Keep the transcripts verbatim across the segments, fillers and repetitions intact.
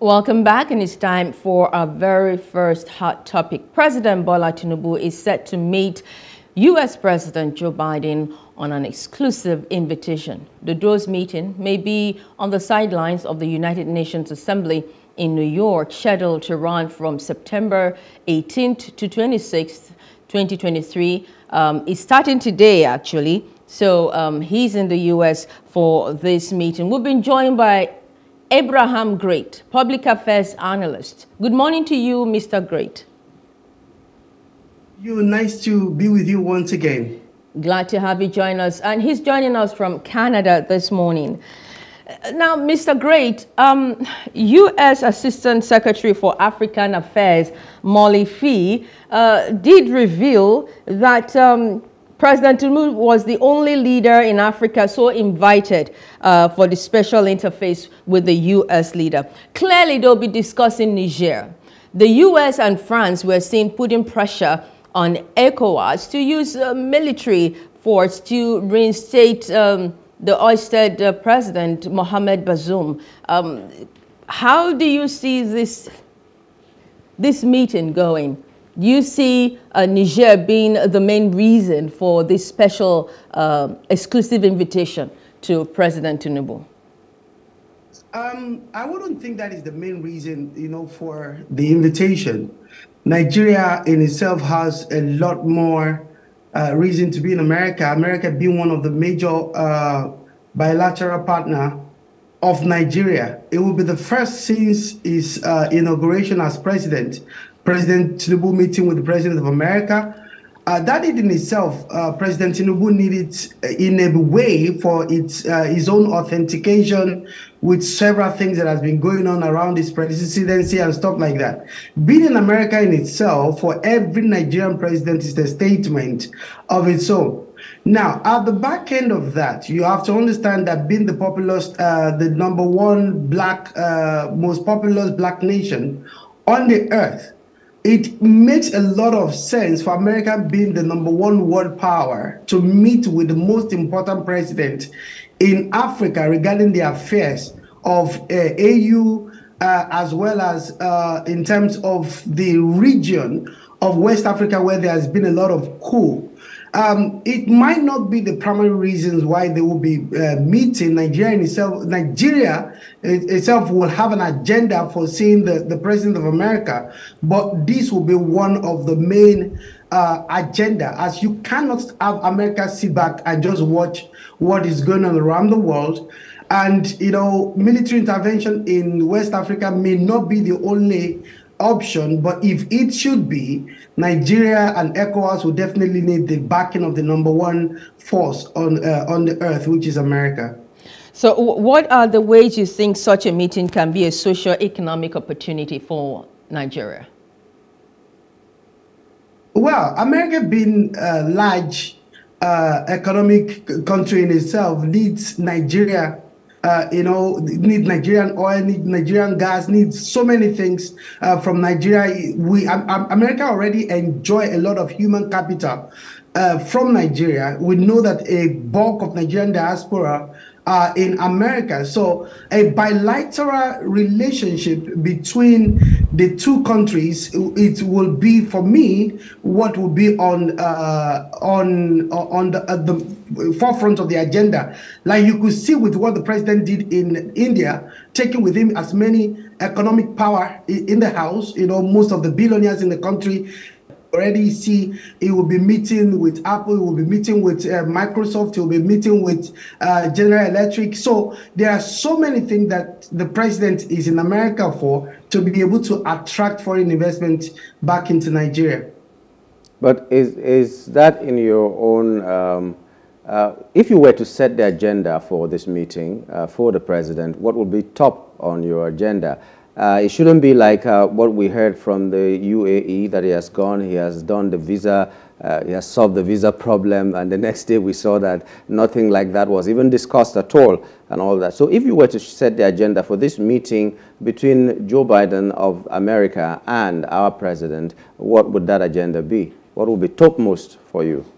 Welcome back, and it's time for our very first hot topic. President Bola Tinubu is set to meet U S President Joe Biden on an exclusive invitation. The Duo's meeting may be on the sidelines of the United Nations Assembly in New York, scheduled to run from September eighteenth to twenty-sixth, twenty twenty-three. Um, it's starting today, actually. So um, he's in the U S for this meeting. We've been joined by Abraham Great, public affairs analyst. Good morning to you, Mister Great. You, nice to be with you once again. Glad to have you join us. And he's joining us from Canada this morning. Now, Mister Great, um, U S Assistant Secretary for African Affairs, Molly Fee, uh, did reveal that um, President Tinubu was the only leader in Africa so invited uh, for the special interface with the U S leader. Clearly, they'll be discussing Niger. The U S and France were seen putting pressure on ECOWAS to use uh, military force to reinstate um, the ousted uh, president, Mohamed Bazoum. Um, how do you see this, this meeting going? Do you see uh, Niger being the main reason for this special uh, exclusive invitation to President Tinubu? Um, I wouldn't think that is the main reason, you know, for the invitation. Nigeria in itself has a lot more uh, reason to be in America. America being one of the major uh, bilateral partner of Nigeria. It will be the first since his uh, inauguration as president. President Tinubu meeting with the President of America. Uh, that it in itself, uh, President Tinubu needed in a way for its, uh, his own authentication with several things that has been going on around his presidency and stuff like that. Being in America in itself, for every Nigerian president, is the statement of its own. Now, at the back end of that, you have to understand that being the populous, uh, the number one black, uh, most populous black nation on the earth, it makes a lot of sense for America being the number one world power to meet with the most important president in Africa regarding the affairs of uh, A U uh, as well as uh, in terms of the region of West Africa where there has been a lot of coup. Um, it might not be the primary reasons why they will be uh, meeting. Nigeria itself, Nigeria itself will have an agenda for seeing the, the President of America, but this will be one of the main uh, agenda, as you cannot have America sit back and just watch what is going on around the world. And, you know, military intervention in West Africa may not be the only option, but if it should be, Nigeria and ECOWAS will definitely need the backing of the number one force on uh, on the earth, which is America. So what are the ways you think such a meeting can be a socio-economic opportunity for Nigeria? Well, America being a large uh, economic country in itself needs Nigeria. Uh, you know, need Nigerian oil, need Nigerian gas, need so many things uh, from Nigeria. We, um, America already enjoy a lot of human capital uh, from Nigeria. We know that a bulk of Nigerian diaspora are in America. So a bilateral relationship between the two countries, it will be, for me, what will be on uh, on on the, uh, the forefront of the agenda. Like you could see with what the president did in India, taking with him as many economic power in the house, you know, most of the billionaires in the country. Already see he will be meeting with Apple, he will be meeting with uh, Microsoft, he will be meeting with uh, General Electric. So there are so many things that the president is in America for, to be able to attract foreign investment back into Nigeria. But is, is that in your own, um, uh, if you were to set the agenda for this meeting uh, for the president, what would be top on your agenda? Uh, it shouldn't be like uh, what we heard from the U A E, that he has gone, he has done the visa, uh, he has solved the visa problem, and the next day we saw that nothing like that was even discussed at all and all that. So if you were to set the agenda for this meeting between Joe Biden of America and our president, what would that agenda be? What would be topmost for you?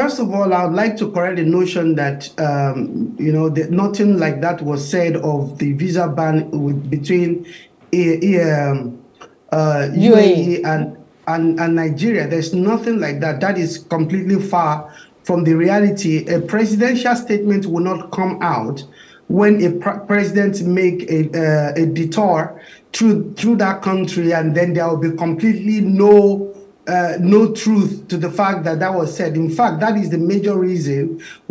First of all, I would like to correct the notion that, um, you know, that nothing like that was said of the visa ban with, between uh, uh, U A E and, and, and Nigeria. There's nothing like that. That is completely far from the reality. A presidential statement will not come out when a pr president make a, uh, a detour through, through that country, and then there will be completely no Uh, no truth to the fact that that was said. In fact, that is the major reason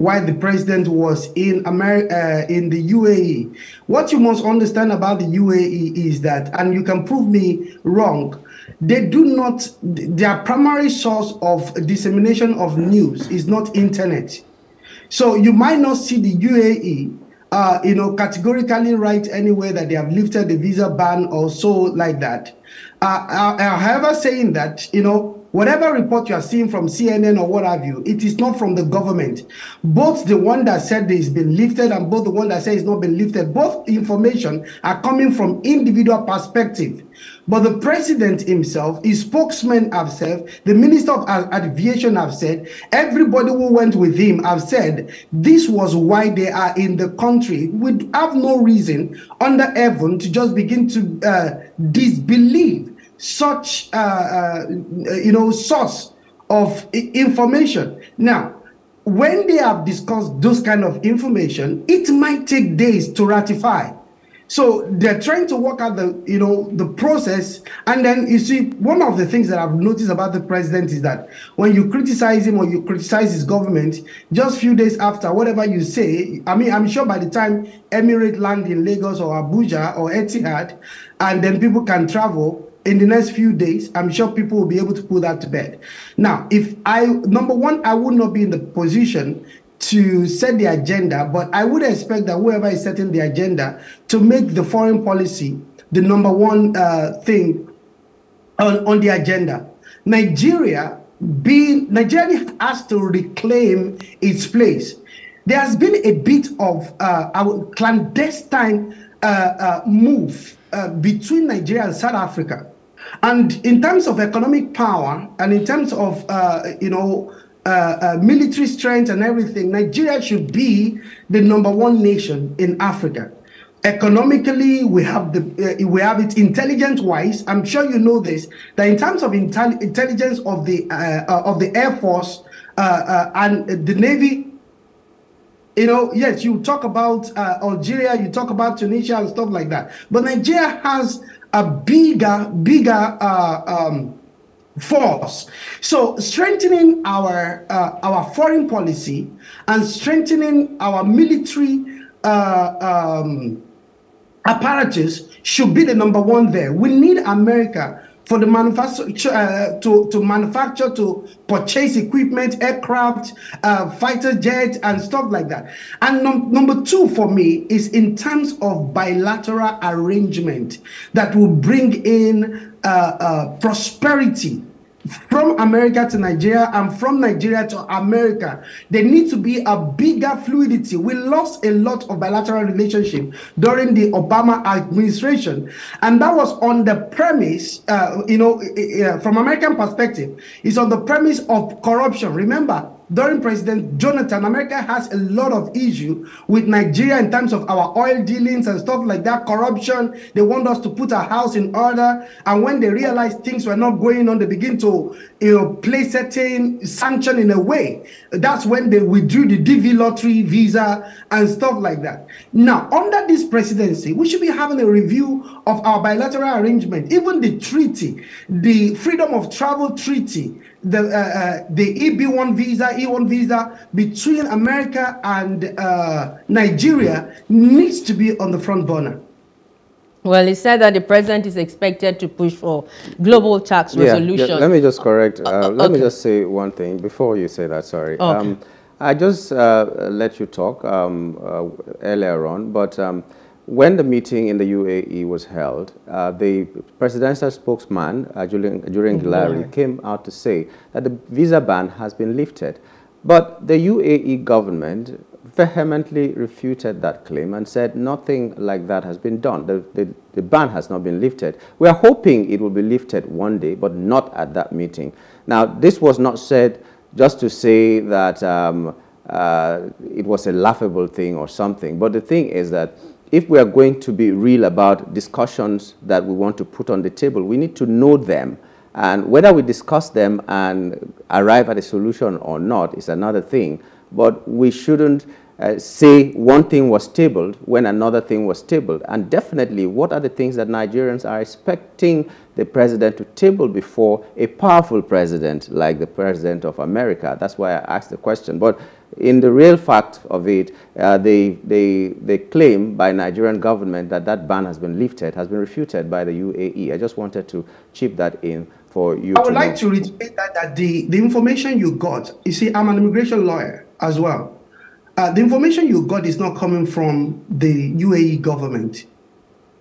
why the president was in America, uh, in the U A E. What you must understand about the U A E is that, and you can prove me wrong, they do not, their primary source of dissemination of news is not internet. So you might not see the U A E Uh, you know, categorically right anywhere that they have lifted the visa ban or so like that. Uh, uh, however, saying that, you know, whatever report you are seeing from C N N or what have you, it is not from the government. Both the one that said it's been lifted and both the one that said it's not been lifted, both information are coming from individual perspective. But the president himself, his spokesman have said, the minister of aviation have said, everybody who went with him have said, this was why they are in the country. We have no reason under heaven to just begin to uh, disbelieve such, uh, uh, you know, source of information. Now, when they have discussed those kind of information, it might take days to ratify. So they're trying to work out the, you know, the process. And then you see, one of the things that I've noticed about the president is that when you criticize him or you criticize his government, just a few days after, whatever you say, I mean, I'm sure by the time Emirates land in Lagos or Abuja or Etihad, and then people can travel, in the next few days, I'm sure people will be able to put that to bed. Now, if I, number one, I would not be in the position to set the agenda, but I would expect that whoever is setting the agenda to make the foreign policy the number one uh, thing on, on the agenda. Nigeria, being, Nigeria has to reclaim its place. There has been a bit of uh, our clandestine uh, uh, move uh, between Nigeria and South Africa. And in terms of economic power and in terms of, uh, you know, uh, uh, military strength and everything, Nigeria should be the number one nation in Africa. Economically, we have the uh, we have it intelligence-wise. I'm sure you know this, that in terms of intel intelligence of the uh, uh, of the Air Force uh, uh, and the Navy. You know, yes, you talk about uh, Algeria, you talk about Tunisia and stuff like that. But Nigeria has a bigger, bigger uh, um, force. So strengthening our uh, our foreign policy and strengthening our military uh, um, apparatus should be the number one there. We need America for the manufacture, uh, to, to manufacture, to purchase equipment, aircraft, uh, fighter jets, and stuff like that. And num number two for me is in terms of bilateral arrangement that will bring in uh, uh, prosperity from America to Nigeria and from Nigeria to America. There needs to be a bigger fluidity. We lost a lot of bilateral relationship during the Obama administration, and that was on the premise, uh, you know, uh, from American perspective, is on the premise of corruption. Remember, during President Jonathan, America has a lot of issue with Nigeria in terms of our oil dealings and stuff like that, corruption. They want us to put our house in order. And when they realize things were not going on, they begin to, you know, play certain sanction in a way. That's when they withdrew the D V lottery visa and stuff like that. Now, under this presidency, we should be having a review of our bilateral arrangement, even the treaty, the freedom of travel treaty, the uh, uh, the E B one visa, E one visa between America and uh, Nigeria needs to be on the front burner. Well, he said that the president is expected to push for global tax yeah, resolution. Yeah, let me just correct. Uh, uh, okay. Let me just say one thing before you say that. Sorry, okay. um, I just uh, let you talk um, uh, earlier on, but um, when the meeting in the U A E was held, uh, the presidential spokesman, uh, Julian, Julian Gillari, mm-hmm. came out to say that the visa ban has been lifted. But the U A E government vehemently refuted that claim and said nothing like that has been done. The, the, the ban has not been lifted. We are hoping it will be lifted one day, but not at that meeting. Now, this was not said just to say that um, uh, it was a laughable thing or something. But the thing is that if we are going to be real about discussions that we want to put on the table, we need to know them. And whether we discuss them and arrive at a solution or not is another thing. But we shouldn't uh, say one thing was tabled when another thing was tabled. And definitely, what are the things that Nigerians are expecting the president to table before a powerful president like the president of America? That's why I asked the question. But in the real fact of it, uh, the, the, the claim by Nigerian government that that ban has been lifted has been refuted by the U A E. I just wanted to chip that in. For you I would to like know. to reiterate that, that the, the information you got, you see, I'm an immigration lawyer as well. Uh, the information you got is not coming from the U A E government.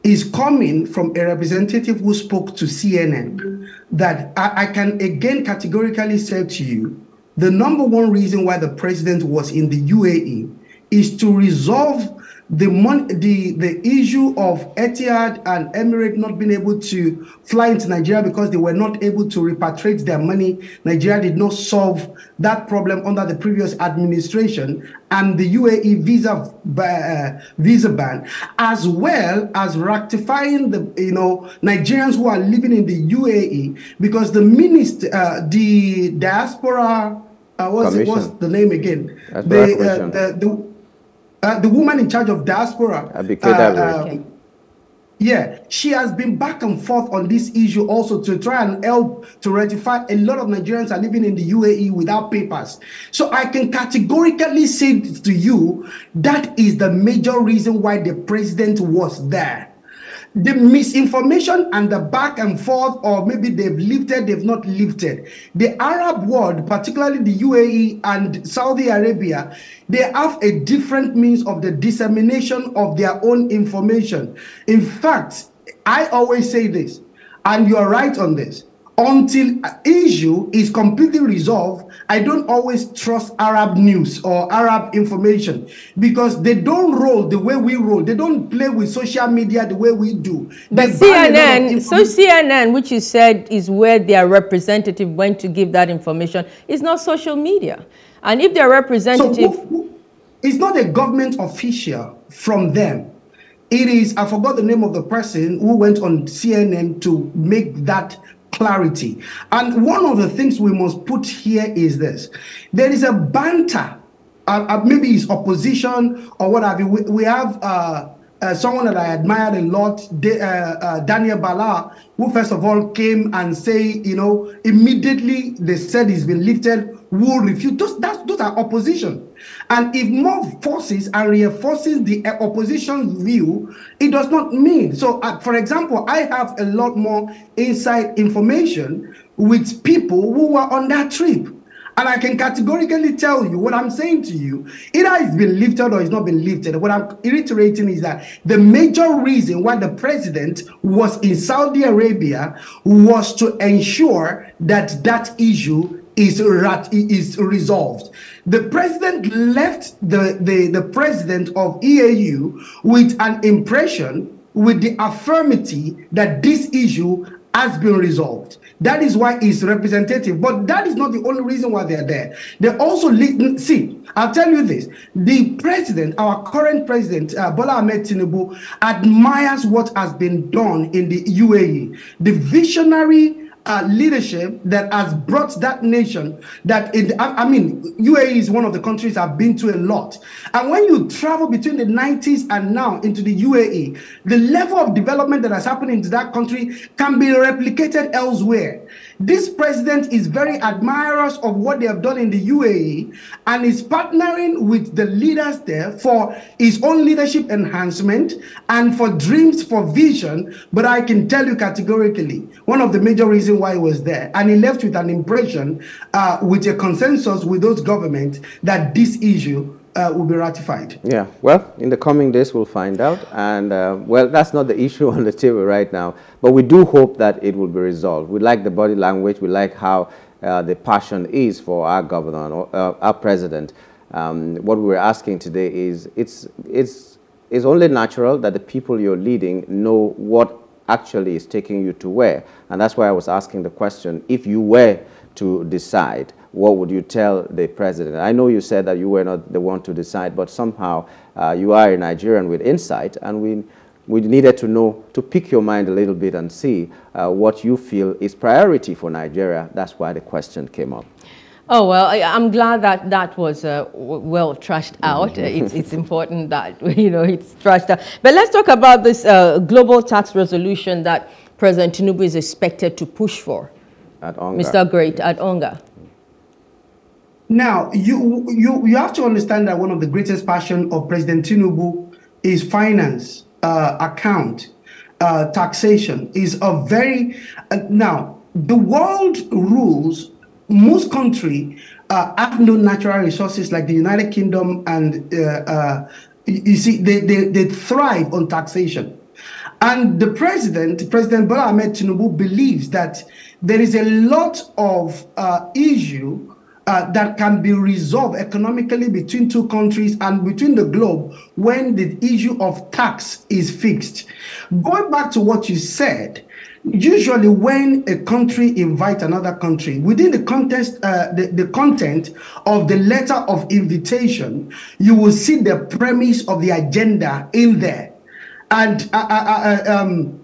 It's coming from a representative who spoke to C N N that I, I can again categorically say to you, the number one reason why the president was in the U A E is to resolve The, mon the, the issue of Etihad and Emirates not being able to fly into Nigeria because they were not able to repatriate their money. Nigeria did not solve that problem under the previous administration and the U A E visa, uh, visa ban, as well as rectifying the, you know, Nigerians who are living in the U A E, because the minister, uh, the diaspora, uh, what's, it, what's the name again? They, uh, the, the, Uh, the woman in charge of diaspora, uh, uh, yeah, she has been back and forth on this issue also to try and help to rectify. A lot of Nigerians are living in the U A E without papers. So I can categorically say to you, that is the major reason why the president was there. The misinformation and the back and forth, or maybe they've lifted, they've not lifted. The Arab world, particularly the U A E and Saudi Arabia, they have a different means of the dissemination of their own information. In fact, I always say this, and you're right on this, until an issue is completely resolved, I don't always trust Arab news or Arab information, because they don't roll the way we roll. They don't play with social media the way we do. But C N N, so C N N, which you said is where their representative went to give that information, is not social media. And if their representative... So who, who, it's not a government official from them. It is, I forgot the name of the person who went on C N N to make that clarity. And one of the things we must put here is this. There is a banter, uh, uh, maybe it's opposition or what have you. We, we have uh, uh, someone that I admired a lot, De, uh, uh, Daniel Bala, who first of all came and say, you know, immediately they said it's been lifted, will refute. Those, that's, those are opposition. And if more forces are reinforcing the opposition view, it does not mean. So, uh, for example, I have a lot more inside information with people who were on that trip. And I can categorically tell you what I'm saying to you. Either it's been lifted or it's not been lifted. What I'm reiterating is that the major reason why the president was in Saudi Arabia was to ensure that that issue is, rat is resolved. The president left the, the, the president of E A U with an impression, with the affirmity that this issue has been resolved. That is why it's representative. But that is not the only reason why they're there. They also, see, I'll tell you this. The president, our current president, uh, Bola Tinubu, admires what has been done in the U A E. The visionary uh, leadership that has brought that nation, that, it, I, I mean, U A E is one of the countries I've been to a lot. And when you travel between the nineties and now into the U A E, the level of development that has happened into that country can be replicated elsewhere. This president is very admirous of what they have done in the U A E and is partnering with the leaders there for his own leadership enhancement and for dreams, for vision. But I can tell you categorically, one of the major reasons why he was there, and he left with an impression, uh, with a consensus with those governments, that this issue Uh, will be ratified. Yeah, well, in the coming days we'll find out, and uh, well, that's not the issue on the table right now, but we do hope that it will be resolved. We like the body language, we like how uh, the passion is for our governor, or, uh, our president. Um, what we're asking today is, it's, it's, it's only natural that the people you're leading know what actually is taking you to where, and that's why I was asking the question, if you were to decide, what would you tell the president? I know you said that you were not the one to decide, but somehow uh, you are a Nigerian with insight, and we, we needed to know, to pick your mind a little bit and see uh, what you feel is priority for Nigeria. That's why the question came up. Oh, well, I, I'm glad that that was uh, well thrashed out. It's, it's important that, you know, it's thrashed out. But let's talk about this uh, global tax resolution that President Tinubu is expected to push for, at Onga. Mister Great, at Onga. Now, you, you, you have to understand that one of the greatest passions of President Tinubu is finance, uh, account, uh, taxation. Is a very... Uh, now, the world rules... Most countries uh, have no natural resources like the United Kingdom, and uh, uh, you see, they, they, they thrive on taxation. And the president, President Bola Ahmed Tinubu, believes that there is a lot of uh, issue uh, that can be resolved economically between two countries and between the globe when the issue of tax is fixed. Going back to what you said, usually when a country invites another country, within the context, uh, the, the content of the letter of invitation, you will see the premise of the agenda in there. And I, I, I, um,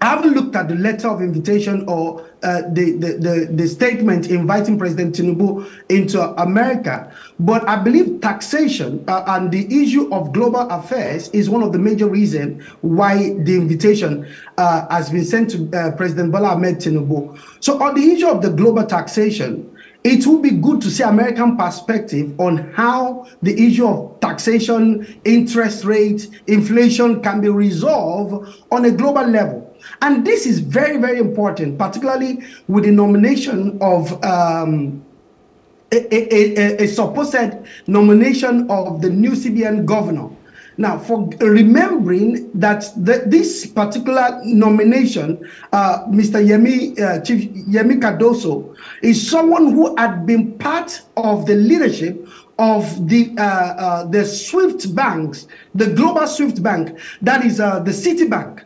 I haven't looked at the letter of invitation or uh, the, the, the, the statement inviting President Tinubu into America, but I believe taxation uh, and the issue of global affairs is one of the major reasons why the invitation uh, has been sent to uh, President Bola Ahmed Tinubu. So on the issue of the global taxation, it would be good to see American perspective on how the issue of taxation, interest rates, inflation can be resolved on a global level. And this is very, very important, particularly with the nomination of um, a, a, a, a supposed nomination of the new C B N governor. Now, for remembering that the, this particular nomination, uh, Mister Yemi, uh, Chief Yemi Cardoso, is someone who had been part of the leadership of the uh, uh, the SWIFT banks, the global SWIFT bank, that is uh, the Citibank.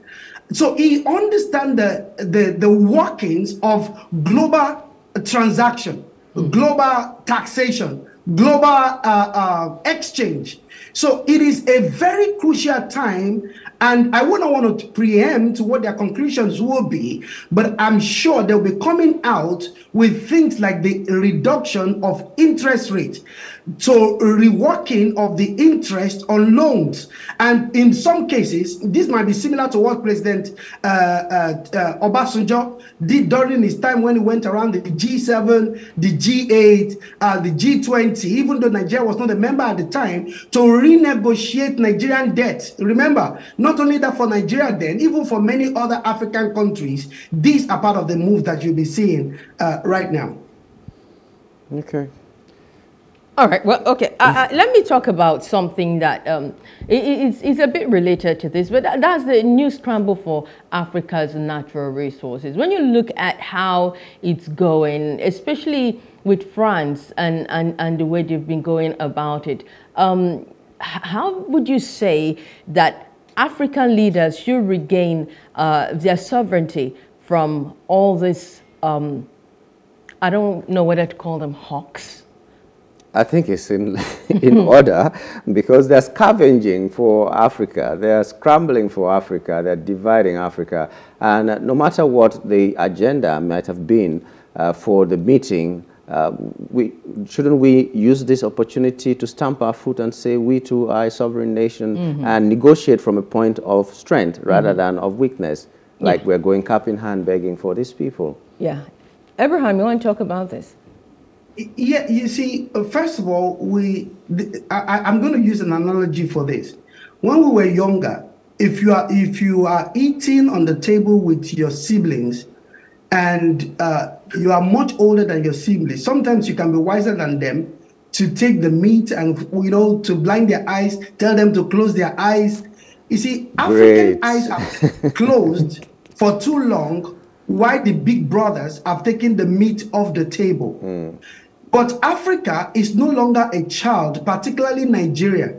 So he understands the, the, the workings of global transaction, mm-hmm. global taxation, global uh, uh, exchange. So it is a very crucial time, and I wouldn't want to preempt what their conclusions will be, but I'm sure they'll be coming out with things like the reduction of interest rate, so reworking of the interest on loans. And in some cases, this might be similar to what President uh, uh, uh, Obasanjo did during his time when he went around the G seven, the G eight, uh, the G twenty, even though Nigeria was not a member at the time, to renegotiate Nigerian debt. Remember, not only that for Nigeria then, even for many other African countries, these are part of the moves that you'll be seeing uh, right now. Okay. All right. Well, okay. Uh, uh, let me talk about something that um, is it, a bit related to this, but that's the new scramble for Africa's natural resources. When you look at how it's going, especially with France and, and, and the way they've been going about it, um, how would you say that African leaders should regain uh, their sovereignty from all this, um, I don't know whether to call them hawks? I think it's in, in order, because they're scavenging for Africa, they're scrambling for Africa, they're dividing Africa. And no matter what the agenda might have been uh, for the meeting, uh, we, shouldn't we use this opportunity to stamp our foot and say we too are a sovereign nation, mm-hmm. and negotiate from a point of strength rather mm-hmm. than of weakness, like yeah. we're going cap in hand begging for these people. Yeah. Abraham, you want to talk about this? Yeah, you see, first of all, we, I, I'm going to use an analogy for this. When we were younger, if you are, if you are eating on the table with your siblings and uh, you are much older than your siblings, sometimes you can be wiser than them to take the meat and, you know, to blind their eyes, tell them to close their eyes. You see, African Great. eyes are closed for too long, while the big brothers have taken the meat off the table. Mm. But Africa is no longer a child, particularly Nigeria.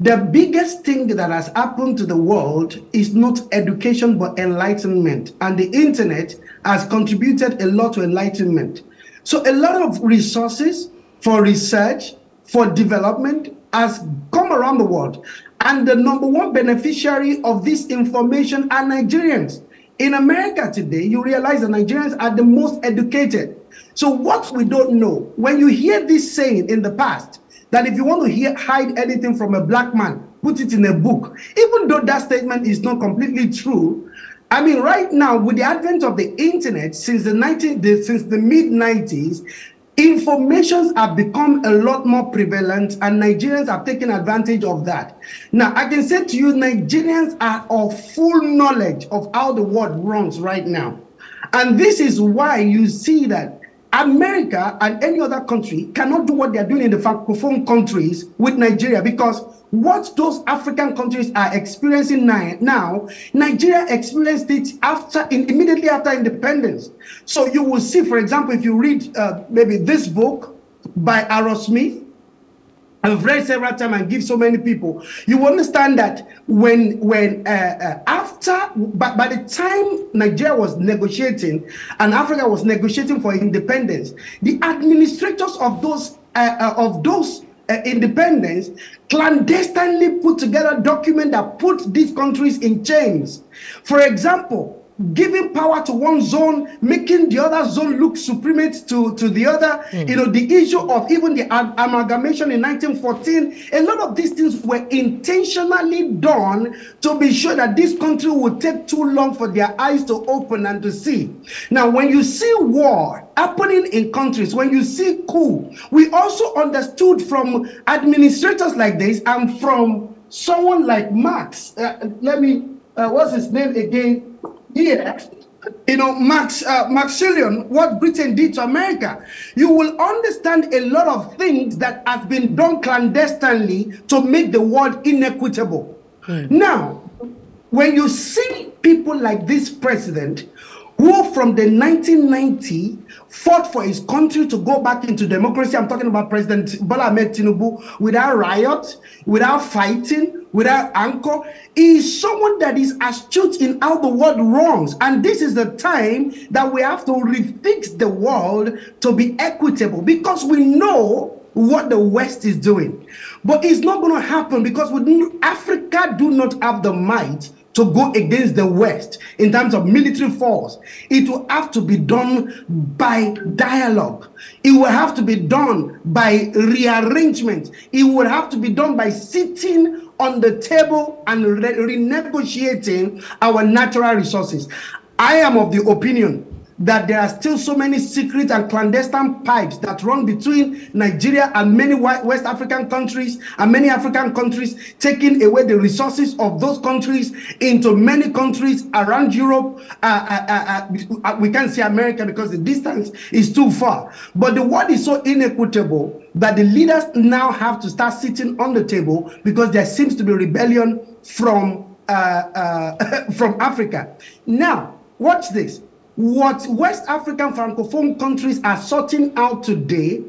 The biggest thing that has happened to the world is not education, but enlightenment. And the internet has contributed a lot to enlightenment. So a lot of resources for research, for development has come around the world. And the number one beneficiary of this information are Nigerians. In America today, you realize that Nigerians are the most educated. So what we don't know, when you hear this saying in the past, that if you want to hear, hide anything from a black man, put it in a book, even though that statement is not completely true, I mean, right now, with the advent of the internet, since the, the, the mid nineties, informations have become a lot more prevalent, and Nigerians have taken advantage of that. Now, I can say to you, Nigerians are of full knowledge of how the world runs right now. And this is why you see that America and any other country cannot do what they're doing in the Francophone countries with Nigeria, because what those African countries are experiencing now, Nigeria experienced it after, immediately after independence. So you will see, for example, if you read uh, maybe this book by Arrowsmith, I've read several times and give so many people, you understand that when, when uh, uh, after, by, by the time Nigeria was negotiating and Africa was negotiating for independence, the administrators of those, uh, uh, of those uh, independence clandestinely put together documents that put these countries in chains. For example, giving power to one zone, making the other zone look supremate to, to the other. Mm. You know, the issue of even the amalgamation in nineteen fourteen, a lot of these things were intentionally done to be sure that this country would take too long for their eyes to open and to see. Now, when you see war happening in countries, when you see coup, we also understood from administrators like this and from someone like Marx. Uh, let me, uh, what's his name again? Yeah, you know, Max, uh, Maximilian, what Britain did to America, you will understand a lot of things that have been done clandestinely to make the world inequitable. Hmm. Now, when you see people like this president, who from the nineteen nineties fought for his country to go back into democracy, I'm talking about President Bola Tinubu, without riot, without fighting, without anchor, is someone that is astute in how the world runs. And this is the time that we have to refix the world to be equitable, because we know what the West is doing. But it's not going to happen, because we, Africa do not have the might to go against the West in terms of military force. It will have to be done by dialogue. It will have to be done by rearrangement. It will have to be done by sitting on the table and re renegotiating our natural resources. I am of the opinion that there are still so many secret and clandestine pipes that run between Nigeria and many West African countries and many African countries, taking away the resources of those countries into many countries around Europe. Uh, uh, uh, uh, we can't say America because the distance is too far. But the world is so inequitable that the leaders now have to start sitting on the table, because there seems to be rebellion from, uh, uh, from Africa. Now, watch this. What West African Francophone countries are sorting out today,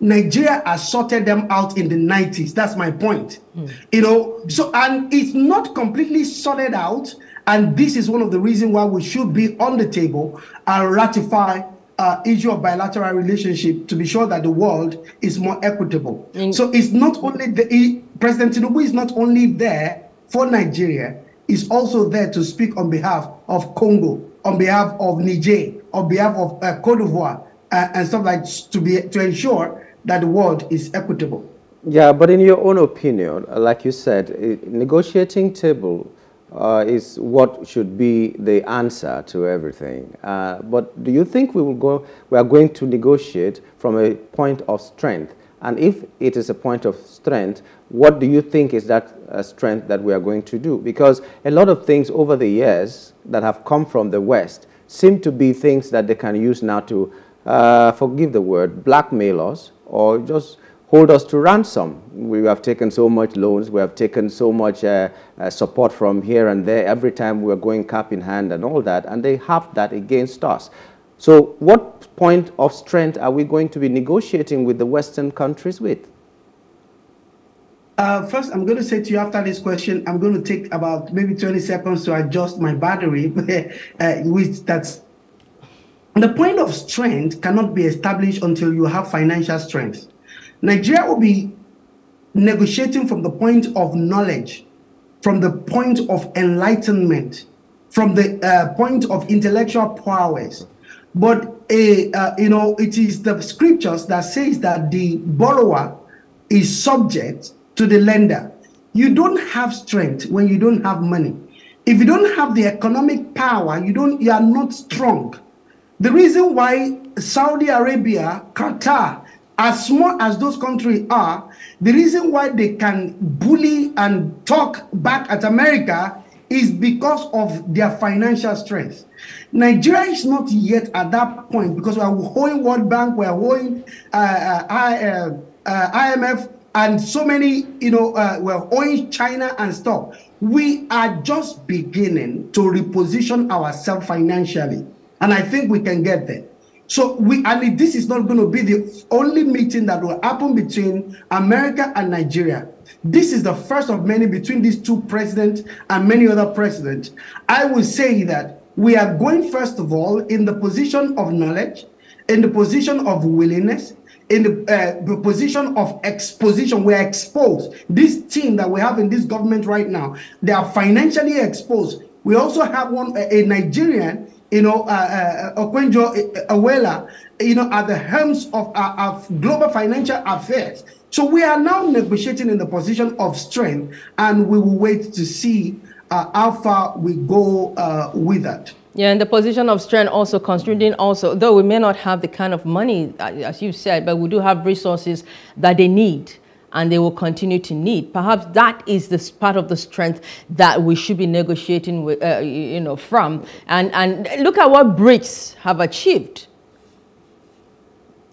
Nigeria has sorted them out in the nineties. That's my point. Mm. You know, so, and it's not completely sorted out. And this is one of the reasons why we should be on the table and ratify uh, issue of bilateral relationship to be sure that the world is more equitable. Mm. So it's not only the President Tinubu is not only there for Nigeria, he's also there to speak on behalf of Congo, on behalf of Niger, on behalf of uh, Cote d'Ivoire, uh, and stuff like to be to ensure that the world is equitable. Yeah, but in your own opinion, like you said, a negotiating table uh, is what should be the answer to everything. Uh, but do you think we will go? We are going to negotiate from a point of strength, and if it is a point of strength, what do you think is that uh, strength that we are going to do? Because a lot of things over the years that have come from the West seem to be things that they can use now to, uh, forgive the word, blackmail us or just hold us to ransom. We have taken so much loans, we have taken so much uh, uh, support from here and there every time we are going cap in hand and all that, and they have that against us. So what point of strength are we going to be negotiating with the Western countries with? Uh, first, I'm going to say to you after this question, I'm going to take about maybe twenty seconds to adjust my battery, uh, which that's The point of strength cannot be established until you have financial strength. Nigeria will be negotiating from the point of knowledge, from the point of enlightenment, from the uh, point of intellectual prowess. But a, uh, you know, it is the scriptures that says that the borrower is subject to the lender. You don't have strength when you don't have money. If you don't have the economic power, you don't. You are not strong. The reason why Saudi Arabia, Qatar, as small as those countries are, the reason why they can bully and talk back at America is because of their financial strength. Nigeria is not yet at that point because we are holding World Bank, we are holding uh, uh, uh, I M F, and so many, you know, uh, we're holding China and stuff. We are just beginning to reposition ourselves financially. And I think we can get there. So we, and this is not going to be the only meeting that will happen between America and Nigeria. This is the first of many between these two presidents and many other presidents. I will say that we are going, first of all, in the position of knowledge, in the position of willingness, in the, uh, the position of exposition. We are exposed. This team that we have in this government right now, they are financially exposed. We also have one, a, a Nigerian, you know, uh, uh, Okwenjo Iweala, you know, at the helms of our, our global financial affairs. So we are now negotiating in the position of strength, and we will wait to see uh, how far we go uh, with that. Yeah, and the position of strength also, considering also, though we may not have the kind of money, as you said, but we do have resources that they need, and they will continue to need. Perhaps that is this part of the strength that we should be negotiating with, uh, you know, from. And, and look at what BRICS have achieved.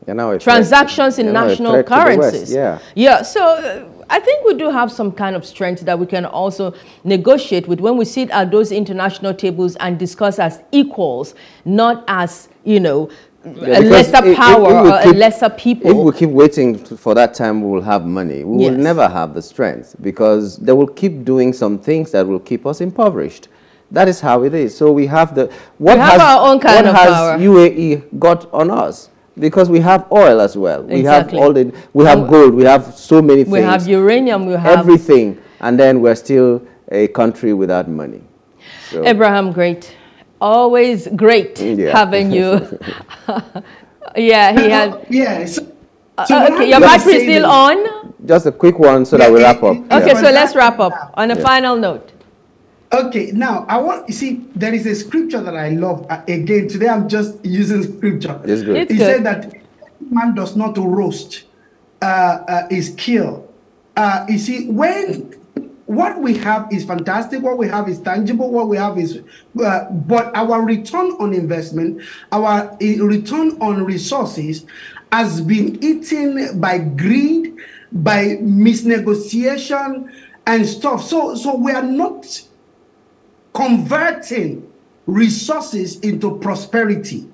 You know, Transactions in you know, national currencies. Yeah. Yeah. So uh, I think we do have some kind of strength that we can also negotiate with when we sit at those international tables and discuss as equals, not as, you know, Yeah, a lesser if, power, if or keep, a lesser people. If we keep waiting for that time, we will have money. We yes. will never have the strength because they will keep doing some things that will keep us impoverished. That is how it is. So we have the what we have has, our own kind of power. U A E got on us because we have oil as well. We exactly. have all the we have and gold. We have so many things. We have uranium. We have everything, and then we're still a country without money. So. Abraham Great. Always great yeah. having you. yeah, he has. Uh, yeah. So, so uh, okay, your battery still on? Just a quick one so yeah, that we wrap up. Okay, yeah. so let's wrap up on a yeah. final note. Okay, now I want, you see, there is a scripture that I love. Uh, again, today I'm just using scripture. It's good. It's he good. said that man does not roast, uh, uh, is kill. Uh, you see, when. What we have is fantastic, what we have is tangible, what we have is, uh, but our return on investment, our return on resources has been eaten by greed, by misnegotiation and stuff. So, so we are not converting resources into prosperity.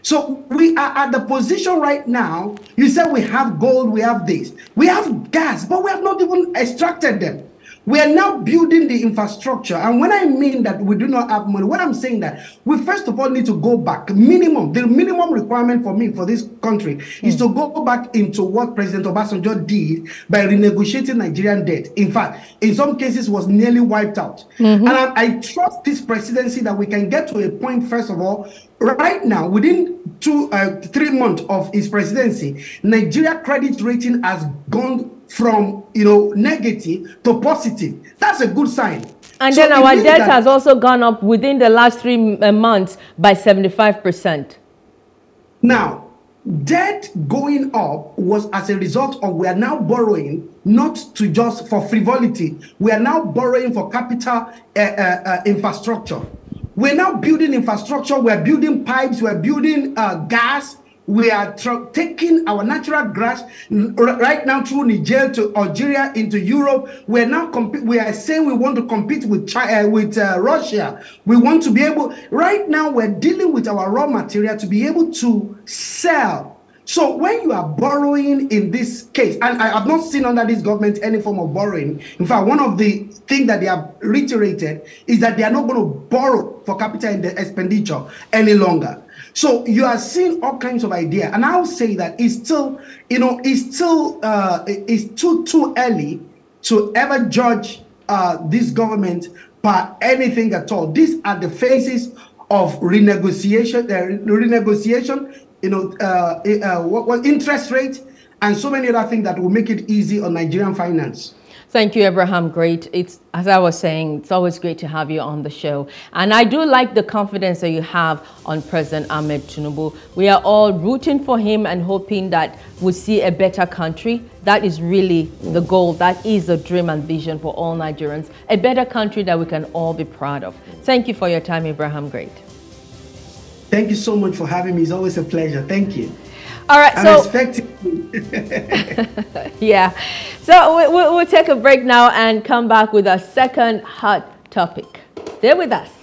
So we are at the position right now, you said we have gold, we have this, we have gas, but we have not even extracted them. We are now building the infrastructure. And when I mean that we do not have money, what I'm saying that we first of all need to go back. Minimum, the minimum requirement for me, for this country, mm. is to go back into what President Obasanjo did by renegotiating Nigerian debt. In fact, in some cases was nearly wiped out. Mm-hmm. And I, I trust this presidency that we can get to a point, first of all, right now, within two, uh, three months of his presidency, Nigeria credit rating has gone from, you know, negative to positive. That's a good sign. And so then our debt has also gone up within the last three months by seventy-five percent. Now, debt going up was as a result of we are now borrowing not to just for frivolity. We are now borrowing for capital uh, uh, uh, infrastructure. We're now building infrastructure. We're building pipes. We're building uh, gas. We are taking our natural gas right now through Niger to Algeria into Europe. We are now we are saying we want to compete with China, with uh, Russia. We want to be able. Right now, we're dealing with our raw material to be able to sell. So when you are borrowing in this case, and I have not seen under this government any form of borrowing. In fact, one of the things that they have reiterated is that they are not going to borrow for capital expenditure any longer. So you are seeing all kinds of ideas. And I'll say that it's still, you know, it's still, uh, it's too, too early to ever judge uh, this government by anything at all. These are the phases of renegotiation, uh, renegotiation, you know, uh, uh, what, what interest rate and so many other things that will make it easy on Nigerian finance. Thank you, Abraham Great. It's, as I was saying, it's always great to have you on the show. And I do like the confidence that you have on President Ahmed Tinubu. We are all rooting for him and hoping that we'll see a better country. That is really the goal. That is the dream and vision for all Nigerians. A better country that we can all be proud of. Thank you for your time, Abraham Great. Thank you so much for having me. It's always a pleasure. Thank you. All right, I'm so expecting. Yeah, so we, we, we'll take a break now and come back with our second hot topic. Stay with us.